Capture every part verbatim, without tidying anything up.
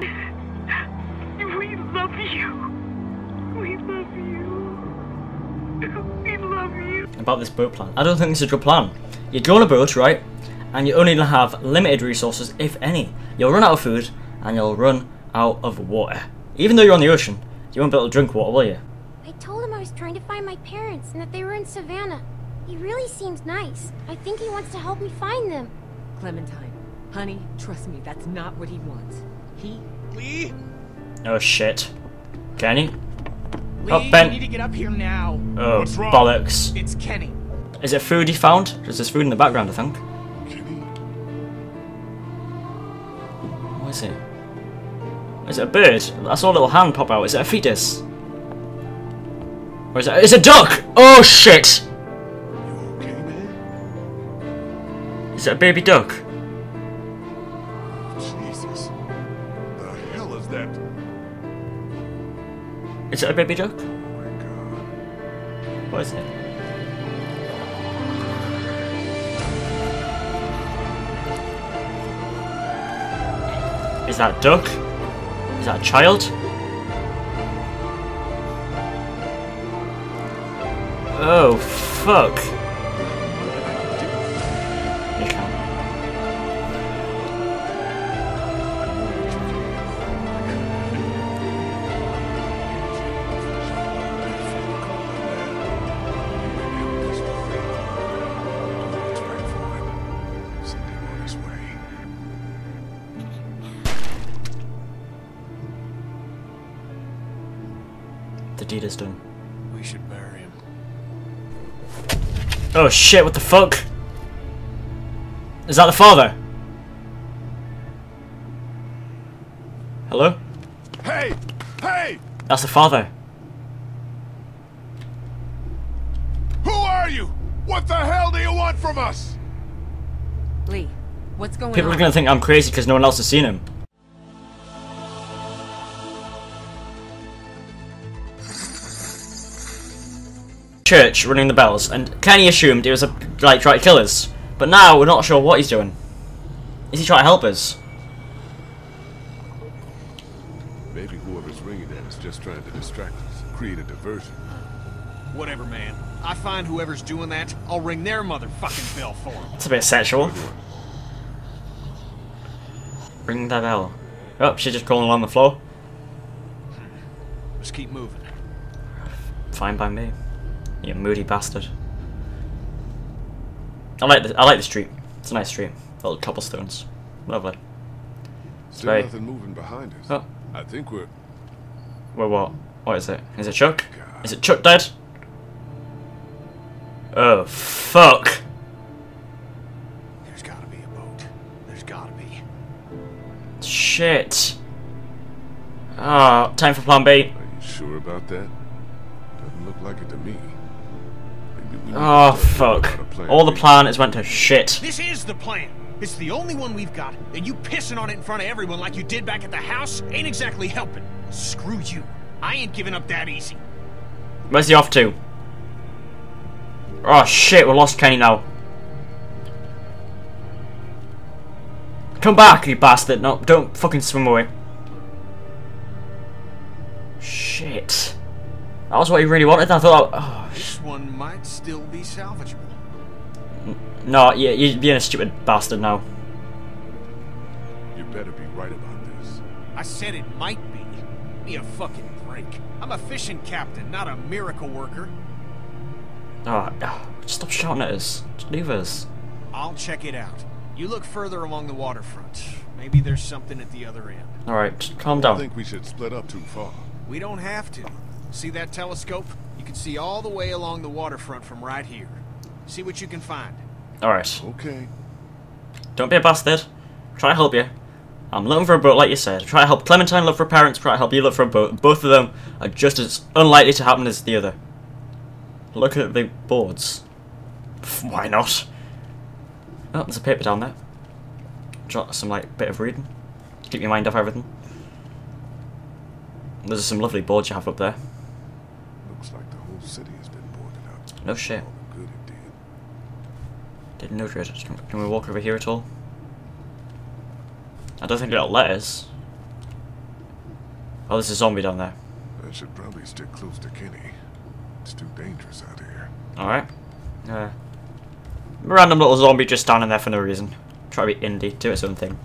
We love you. We love you. We love you. About this boat plan. I don't think it's a good plan. You're drawing a boat, right? And you only have limited resources, if any. You'll run out of food, and you'll run out of water. Even though you're on the ocean, you won't be able to drink water, will you? I told him I was trying to find my parents, and that they were in Savannah. He really seems nice. I think he wants to help me find them. Clementine, honey, trust me, that's not what he wants. He... Lee? Oh, shit. Kenny? Lee, oh, Ben. You need to get up here now. Oh, what's wrong? Bollocks. It's Kenny. Is it food he found? Because there's food in the background, I think. What is it? Is it a bird? I saw a little hand pop out. Is it a fetus? Or is it? It's a duck! Oh shit! You okay, man? Is it a baby duck? Jesus! The hell is that? Is it a baby duck? Oh my god! What is it? Is that a duck? Is that a child? Oh, fuck. You can. The deed is done. We should bury him. Oh shit, what the fuck? Is that the father? Hello? Hey! Hey! That's the father. Who are you? What the hell do you want from us? Lee, what's going on? People are gonna think I'm crazy because no one else has seen him. Church running the bells, and Kenny assumed it was a like trying to kill us, but now we're not sure what he's doing. Is he trying to help us? Maybe whoever's ringing that is just trying to distract us, create a diversion. Whatever, man. I find whoever's doing that, I'll ring their motherfucking bell for them. It's a bit sexual. Ring that bell. Oh, she's just crawling along the floor. Just keep moving. Fine by me. You moody bastard. I like the I like the street. It's a nice street. Little cobblestones, lovely. Still very... nothing moving behind us. Oh. I think we're. We're what? What is it? Is it Chuck? God. Is it Chuck dead? Oh fuck! There's gotta be a boat. There's gotta be. Shit. Ah, oh, time for Plan B. Are you sure about that? Doesn't look like it to me. Oh fuck. All the plan is went to shit. This is the plan. It's the only one we've got, and you pissing on it in front of everyone like you did back at the house ain't exactly helping. Screw you. I ain't giving up that easy. Where's he off to? Oh shit, we lost Kenny now. Come back, you bastard. No, don't fucking swim away. Shit. That was what he really wanted. I thought, oh, this one might still be salvageable. No, yeah, you're being a stupid bastard now. You better be right about this. I said it might be. Give me a fucking break. I'm a fishing captain, not a miracle worker. Oh, oh, stop shouting at us. Just leave us. I'll check it out. You look further along the waterfront. Maybe there's something at the other end. All right, just calm down. I think we should split up too far. We don't have to. See that telescope? You can see all the way along the waterfront from right here. See what you can find. Alright. Okay. Don't be a bastard. Try to help you. I'm looking for a boat, like you said. Try to help Clementine look for parents. Try to help you look for a boat. Both of them are just as unlikely to happen as the other. Look at the boards. Why not? Oh, there's a paper down there. Jot some like bit of reading. Keep your mind off everything. There's some lovely boards you have up there. Looks like the whole city has been boarded up. No shit. Good it did. Didn't notice it. Can, can we walk over here at all? I don't think it'll let us. Oh, there's a zombie down there. I should probably stick close to Kenny. It's too dangerous out here. Alright. Uh, random little zombie just standing there for no reason. Try to be indie, do its own thing.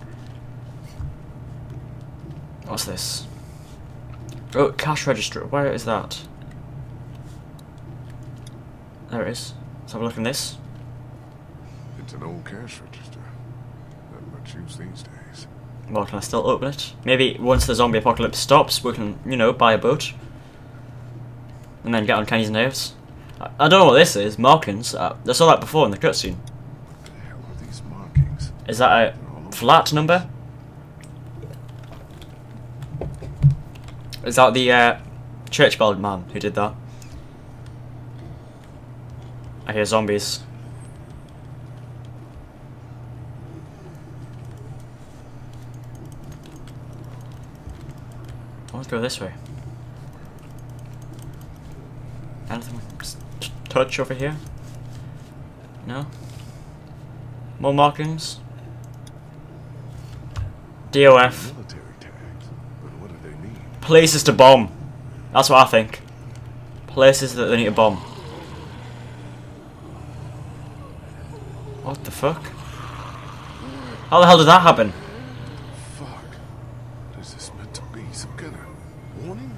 What's this? Oh, cash register. Where is that? There it is. Let's have a look in this. It's an old cash register. Not much use these days. Well, can I still open it? Maybe once the zombie apocalypse stops, we can, you know, buy a boat. And then get on Kenny's nerves. I, I don't know what this is. Markings. I, I saw that before in the cutscene. What the hell are these markings? Is that a flat number? Is that the uh, church bell man who did that? I hear zombies. I want to go this way. Anything we can t touch over here? No? More markings? D O F. Places to bomb. That's what I think. Places that they need to bomb. What the fuck? How the hell did that happen? Fuck. Is this meant to be some kind of warning?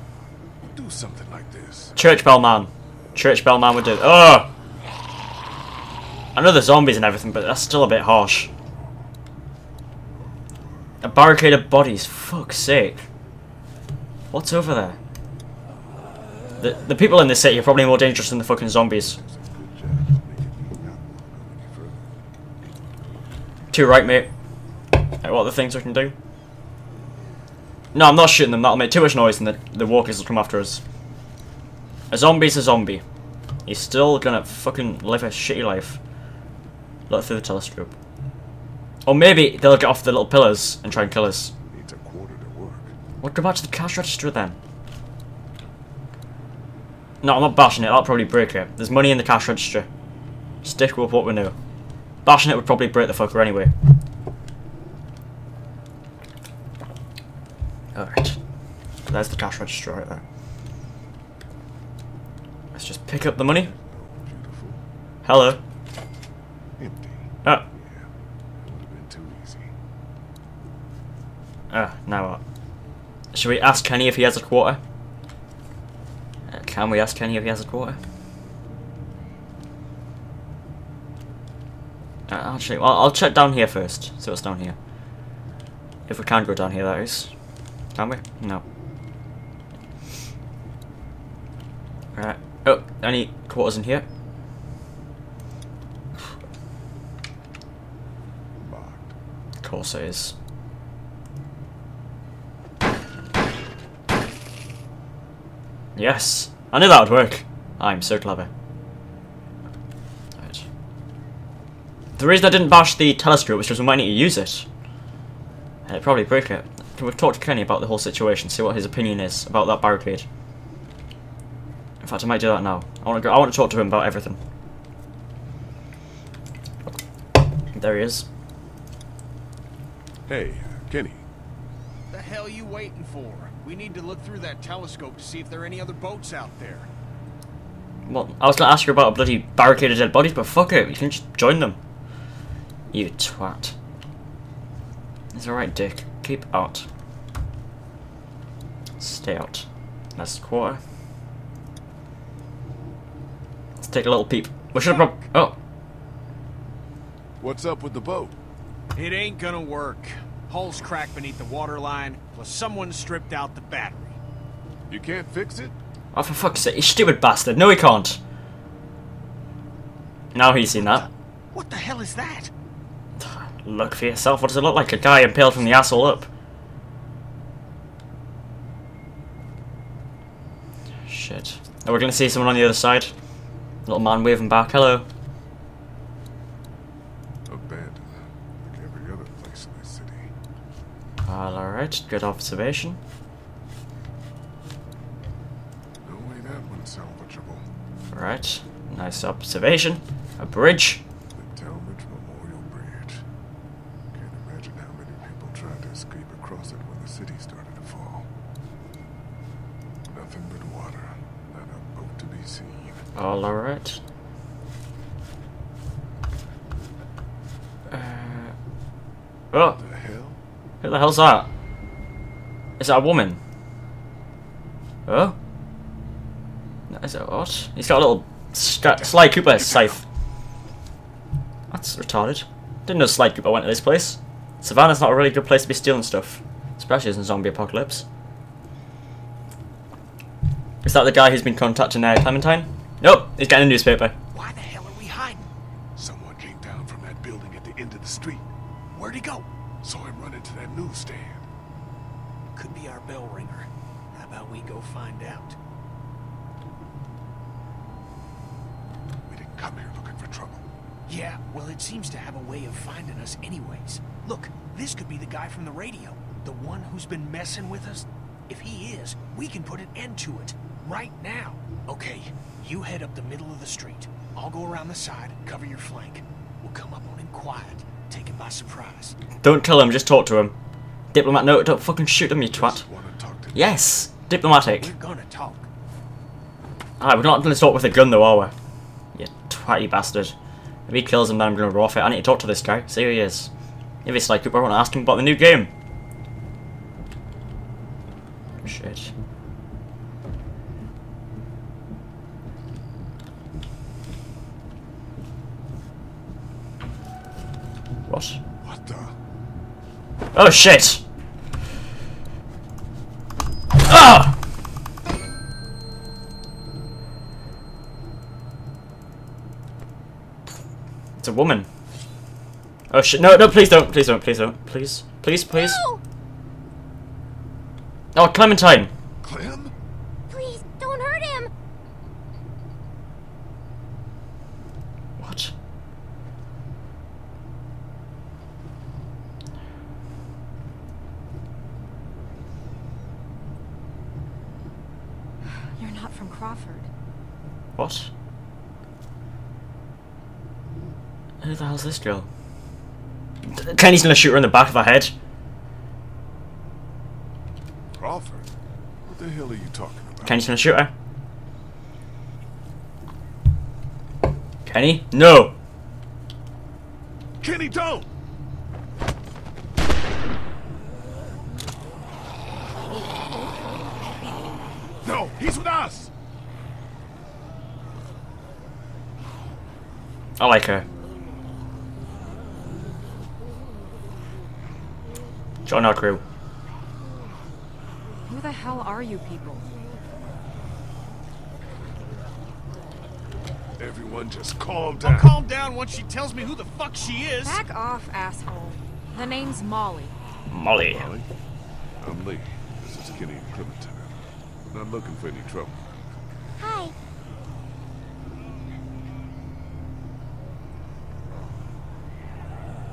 Do something like this. Church bell man. Church bell man would do. Oh. I know the zombies and everything, but that's still a bit harsh. A barricade of bodies. Fuck's sake. What's over there? The, the people in this city are probably more dangerous than the fucking zombies. Too right, mate. Right, what are the things we can do? No, I'm not shooting them. That'll make too much noise and the, the walkers will come after us. A zombie's a zombie. He's still gonna fucking live a shitty life. Look through the telescope. Or maybe they'll get off the little pillars and try and kill us. What go back to the cash register then? No, I'm not bashing it. That'll probably break it. There's money in the cash register. Stick with what we know. Bashing it would probably break the fucker anyway. Alright. There's the cash register right there. Let's just pick up the money. Hello. Empty. Oh. Yeah, it would have been too easy. Ah, oh, now what? Should we ask Kenny if he has a quarter? Uh, can we ask Kenny if he has a quarter? Uh, actually, well, I'll check down here first. See what's down here. If we can go down here, that is. Can we? No. Alright. Oh, any quarters in here? Of course it is. Yes, I knew that would work. I'm so clever. Right. The reason I didn't bash the telescope was because we might need to use it. It'd probably break it. Can we talk to Kenny about the whole situation? See what his opinion is about that barricade. In fact, I might do that now. I want to go. I want to talk to him about everything. There he is. Hey, Kenny. The hell you waiting for? We need to look through that telescope to see if there are any other boats out there. Well, I was going to ask you about a bloody barricade of dead bodies, but fuck it, you can just join them. You twat. It's alright, dick. Keep out. Stay out. That's quarter. Let's take a little peep. We should have prob- Oh. What's up with the boat? It ain't gonna work. Hull's cracked beneath the waterline, plus someone stripped out the battery. You can't fix it? Oh, for fuck's sake, you stupid bastard. No, he can't. Now he's seen that. What the hell is that? Look for yourself. What does it look like? A guy impaled from the asshole up. Shit. Are we going to see someone on the other side? Little man waving back. Hello. Alright, good observation. No way that one's salvageable. Alright, nice observation. A bridge. The Talmadge Memorial Bridge. Can't imagine how many people tried to escape across it when the city started to fall. nothing but water, not a boat to be seen. All right. Uh, oh. What the hell? Who the hell's that? Is that a woman? Oh. That is odd. He's got a little Sly Cooper scythe. That's retarded. Didn't know Sly Cooper went to this place. Savannah's not a really good place to be stealing stuff, especially in a zombie apocalypse. Is that the guy who's been contacting uh, Clementine? Nope, he's getting a newspaper. Why the hell are we hiding? Someone came down from that building at the end of the street. Where'd he go? Saw him run into that newsstand. Could be our bell ringer. How about we go find out? We didn't come here looking for trouble. Yeah, well, it seems to have a way of finding us anyways. Look, this could be the guy from the radio. The one who's been messing with us. If he is, we can put an end to it. Right now. Okay, you head up the middle of the street. I'll go around the side, cover your flank. We'll come up on him quiet, take him by surprise. Don't kill him, just talk to him. Diplomat, no, don't fucking shoot him, you twat. Yes, diplomatic. We're gonna talk. Alright, we're not gonna talk with a gun though, are we? You twatty bastard. If he kills him, then I'm going to roll off it. I need to talk to this guy. See who he is. If it's like, I want to ask him about the new game. Shit. What? What the? Oh, shit! Ah! A woman. Oh shit, no, no, please don't, please don't, please don't, please, please, please. No. Oh, Clementine. Clem? Please, don't hurt him. What? You're not from Crawford. What? Who the hell's this girl? Kenny's gonna shoot her in the back of her head. Crawford? What the hell are you talking about? Kenny's gonna shoot her. Kenny? No! Kenny, don't! No, he's with us! I like her. Join our crew. Who the hell are you people? Everyone just calm down. I'll calm down once she tells me who the fuck she is. Back off, asshole. The name's Molly. Molly. Molly? I'm Lee. This is Kenny and Clementine. I'm not looking for any trouble. Hi.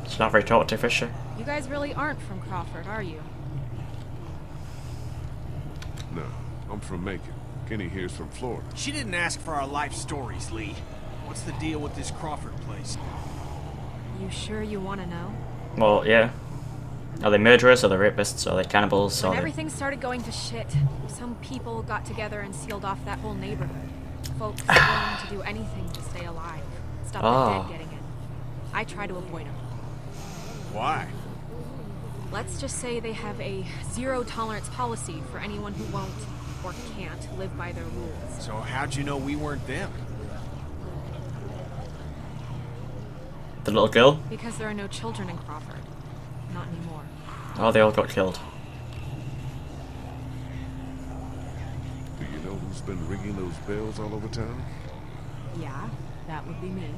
It's not very talkative, is she? You guys really aren't from Crawford, are you? No, I'm from Macon. Kenny here's from Florida. She didn't ask for our life stories, Lee. What's the deal with this Crawford place? You sure you want to know? Well, yeah. Are they murderers? Are they rapists? Are they cannibals? When everything started going to shit, some people got together and sealed off that whole neighborhood. Folks willing to do anything to stay alive. Stop oh. the dead getting in. I try to avoid them. Why? Let's just say they have a zero-tolerance policy for anyone who won't or can't live by their rules. So how'd you know we weren't them? The little girl? Because there are no children in Crawford. Not anymore. Oh, they all got killed. Do you know who's been ringing those bells all over town? Yeah, that would be me.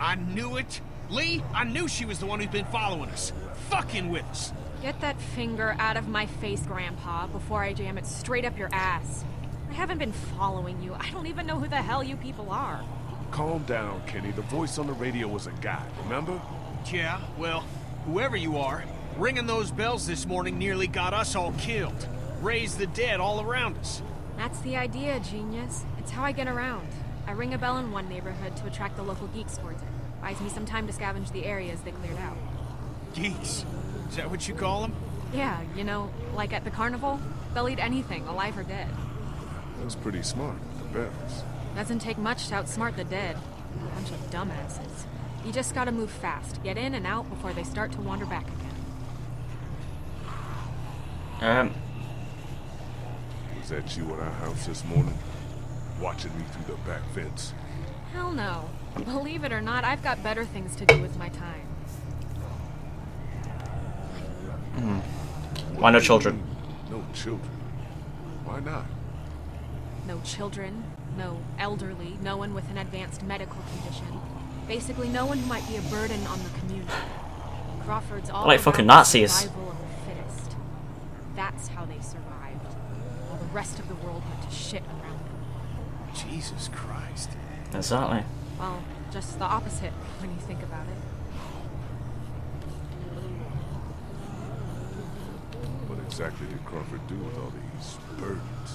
I knew it! Lee, I knew she was the one who'd been following us. Fucking with us. Get that finger out of my face, Grandpa, before I jam it straight up your ass. I haven't been following you. I don't even know who the hell you people are. Calm down, Kenny. The voice on the radio was a guy, remember? Yeah, well, whoever you are, ringing those bells this morning nearly got us all killed. Raised the dead all around us. That's the idea, genius. It's how I get around. I ring a bell in one neighborhood to attract the local geeks towards it. Buys me some time to scavenge the areas they cleared out. Geeks? Is that what you call them? Yeah, you know, like at the carnival, they'll eat anything, alive or dead. was pretty smart with the bells. Doesn't take much to outsmart the dead. A bunch of dumbasses. You just gotta move fast. Get in and out before they start to wander back again. Um. Was that you at our house this morning? Watching me through the back fence? Hell no. Believe it or not, I've got better things to do with my time. Mm. Why no children? No children. Why not? No children, no elderly, no one with an advanced medical condition. Basically no one who might be a burden on the community. Crawford's all like fucking Nazis. That's how they survived. While the rest of the world went to shit around them. Jesus Christ. Exactly. Well, just the opposite when you think about it. What exactly did Crawford do with all these burdens?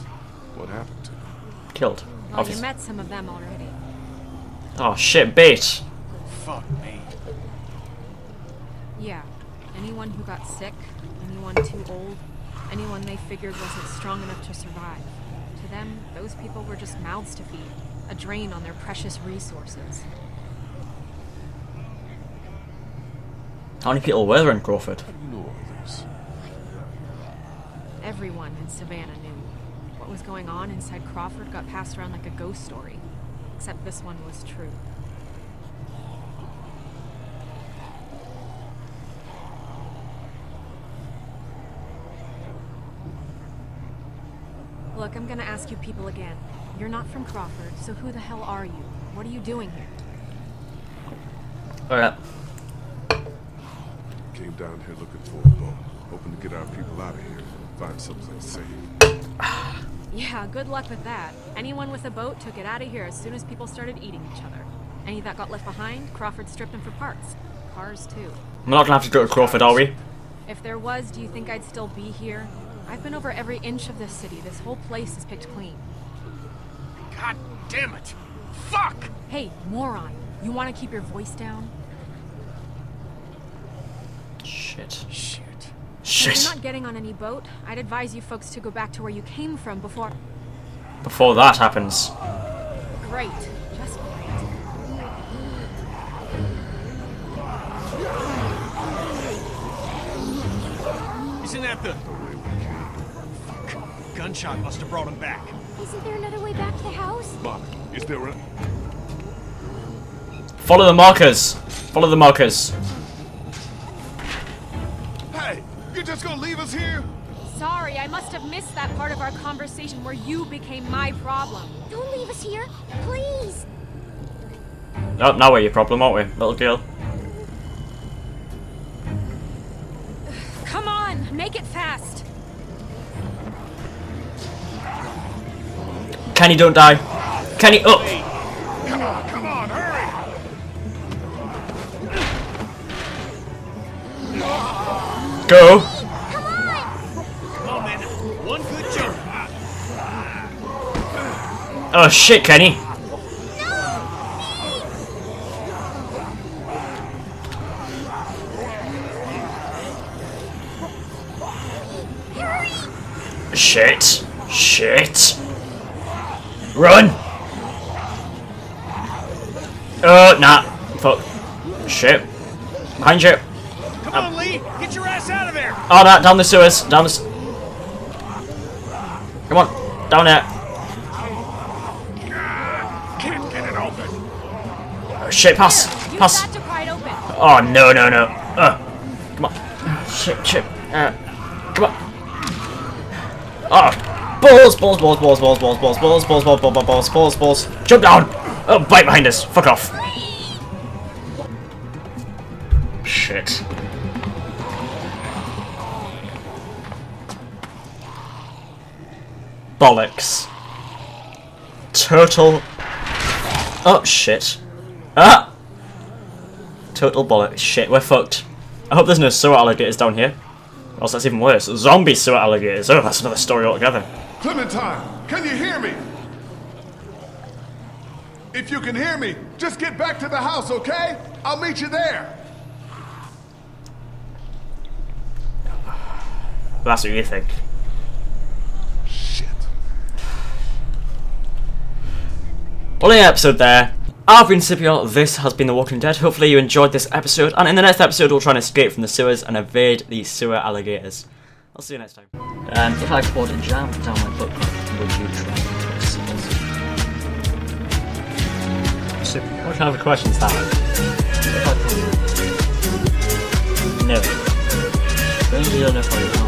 What happened to them? Killed. Well, obviously. You met some of them already. Oh shit, bitch! Fuck me. Yeah. Anyone who got sick, anyone too old, anyone they figured wasn't strong enough to survive. To them, those people were just mouths to feed, a drain on their precious resources. How many people were there in Crawford? Everyone in Savannah knew. What was going on inside Crawford got passed around like a ghost story. Except this one was true. Look, I'm gonna ask you people again. You're not from Crawford, so who the hell are you? What are you doing here? Alright. Came down here looking for a boat. Hoping to get our people out of here. Find something safe. Yeah, good luck with that. Anyone with a boat took it out of here as soon as people started eating each other. Any that got left behind, Crawford stripped them for parts. Cars, too. We're not gonna have to go to Crawford, are we? If there was, do you think I'd still be here? I've been over every inch of this city. This whole place is picked clean. God damn it! Fuck! Hey, moron. You wanna keep your voice down? Shit. Shit. Shit. If you're not getting on any boat, I'd advise you folks to go back to where you came from before... Before that happens. Great. Just great. Isn't that the... Fuck. Gunshot must have brought him back. Isn't there another way back to the house? Mark, is there a... Follow the markers. Follow the markers. Just gonna leave us here? Sorry, I must have missed that part of our conversation where you became my problem. Don't leave us here, please. No, now we're your problem, aren't we, little girl? Come on, make it fast. Kenny, don't die. Kenny, up. Come on, come on, hurry. Go. Come on. Come on, man. One good jump. Oh shit, Kenny. No. Shit. Shit. Run. Oh, uh, nah. Fuck. Shit. Behind you. Come um, on, Lee. Get your ass out of there! Oh, no, down the sewers. Down the... Come on. Down there. Can't get it open. Oh, shit. Pass. Here, pass. Oh, no, no, no. Uh, come on. Shit, shit. Uh, come on. Oh. Balls, balls, balls, balls, balls, balls, balls, balls, balls, balls, balls, balls, balls, balls. Jump down. Oh, bite behind us. Fuck off. Shit. Bollocks. Total. Oh shit. Ah! Total bollocks. Shit, we're fucked. I hope there's no sewer alligators down here. Or else that's even worse. Zombie sewer alligators. Oh, that's another story altogether. Clementine, can you hear me? If you can hear me, just get back to the house, okay? I'll meet you there. That's what you think. We'll end the episode there. I've been Scipio, this has been The Walking Dead. Hopefully you enjoyed this episode, and in the next episode we'll try and escape from the sewers and evade the sewer alligators. I'll see you next time. Um, if I poured jam down my foot, would you try to see us? What kind of a question is that? No. Maybe I don't know if I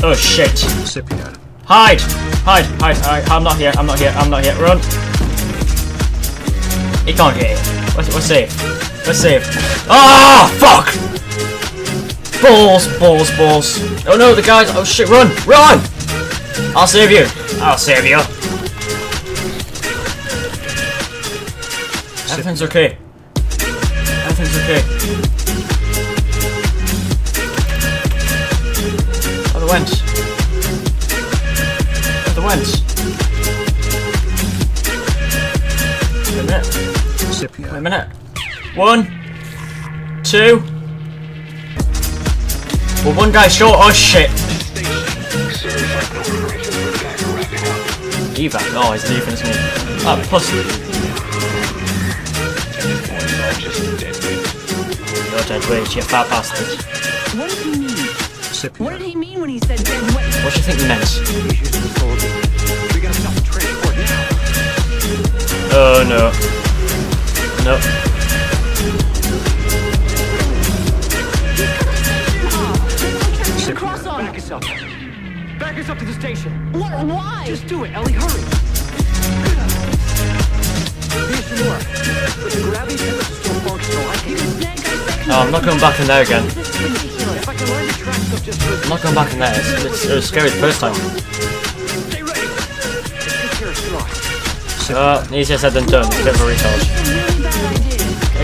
Oh shit. Scipio. Hide! Hide! Hide! Hide! I'm not here, I'm not here, I'm not here. Run! He can't get it. We're, we're safe. We're safe. Ah! Fuck! Balls, balls, balls. Oh no, the guys. Oh shit, run! Run! I'll save you. I'll save you. Scipio. Everything's okay. Everything's okay. Went. The went. Wait a minute. Wait a minute. One. Two. Well, one guy short. Oh shit. Evac. Oh, he's leaving us. Ah, pussy. You're dead weight, you fat bastard. What did he mean when he said dead weight? What do you think he meant? Oh no. No. Back us up. Back us up to the station. What? Why? Just do it, Ellie. Hurry. Here's some more. Oh, I'm not going back in there again. I'm not going back in there, it's, it's, it was scary the first time. Uh, easier said than done, it's a bit of a recharge.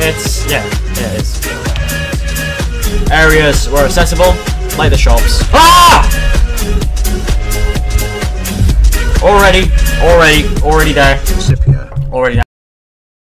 It's, yeah, yeah, it's. Areas were accessible, like the shops. Ah! Already, already, already there. Already there.